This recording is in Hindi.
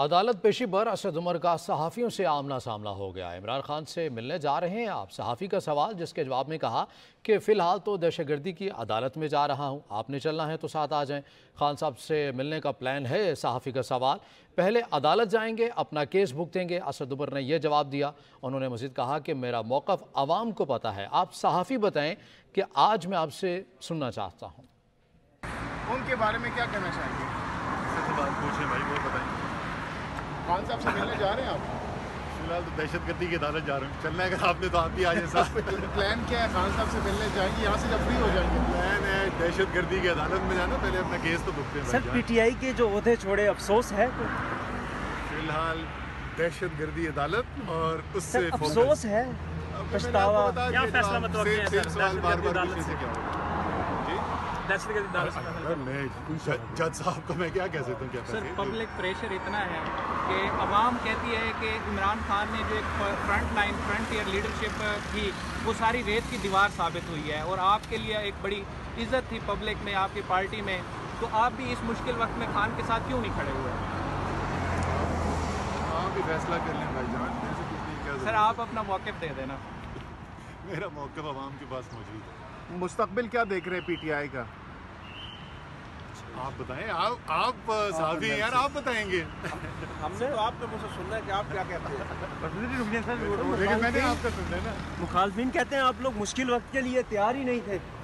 अदालत पेशी पर असद उमर का सहाफ़ियों से आमना सामना हो गया। इमरान खान से मिलने जा रहे हैं आप, सहाफ़ी का सवाल जिसके जवाब में कहा कि फ़िलहाल तो दहशतगर्दी की अदालत में जा रहा हूं, आपने चलना है तो साथ आ जाएं। खान साहब से मिलने का प्लान है, सहाफ़ी का सवाल, पहले अदालत जाएंगे अपना केस भुगतेंगे। असद उमर ने यह जवाब दिया। उन्होंने मज़ीद कहा कि मेरा मौक़िफ़ आवाम को पता है, आप सहाफ़ी बताएँ कि आज मैं आपसे सुनना चाहता हूँ। उनके बारे में क्या कहना चाहेंगे? खान साहब से मिलने जा रहे हैं आप? फिलहाल तो दहशतगर्दी की अदालत जा रहे हैं, चलना है अगर आपने तो आप ही आज साहब। प्लान क्या है? खान साहब से मिलने जाएंगे, यहाँ से जब फ्री हो जाएंगे प्लान है दहशतगर्दी की अदालत में जाना, पहले अपना केस तो भुगतते हैं। सर पीटीआई के जो ओहदे छोड़े, अफसोस है? फिलहाल दहशतगर्दी अदालत और उससे अफसोस है, पछतावा, जज साहब को मैं क्या कह सकता हूँ? सर पब्लिक प्रेशर इतना है कि आवाम कहती है कि इमरान खान ने जो एक फ्रंट ईयर लीडरशिप थी वो सारी रेत की दीवार साबित हुई है, और आपके लिए एक बड़ी इज्जत थी पब्लिक में, आपकी पार्टी में, तो आप भी इस मुश्किल वक्त में खान के साथ क्यों नहीं खड़े हुए? आप भी फैसला कर लें भाई जान। सर आप अपना मौक़िफ़ दे देना। मेरा मौक़िफ़ आवाम के पास मौजूद है। मुस्तकबिल क्या देख रहे हैं पीटीआई का? आप बताएं, आप साथी यार, आप बताएंगे। हमने तो आपने मुझसे सुनना है कि आप क्या कहते हैं। सर लेकिन मैंने आपका सुनना है ना। मुखालफिन कहते हैं आप लोग मुश्किल वक्त के लिए तैयार ही नहीं थे।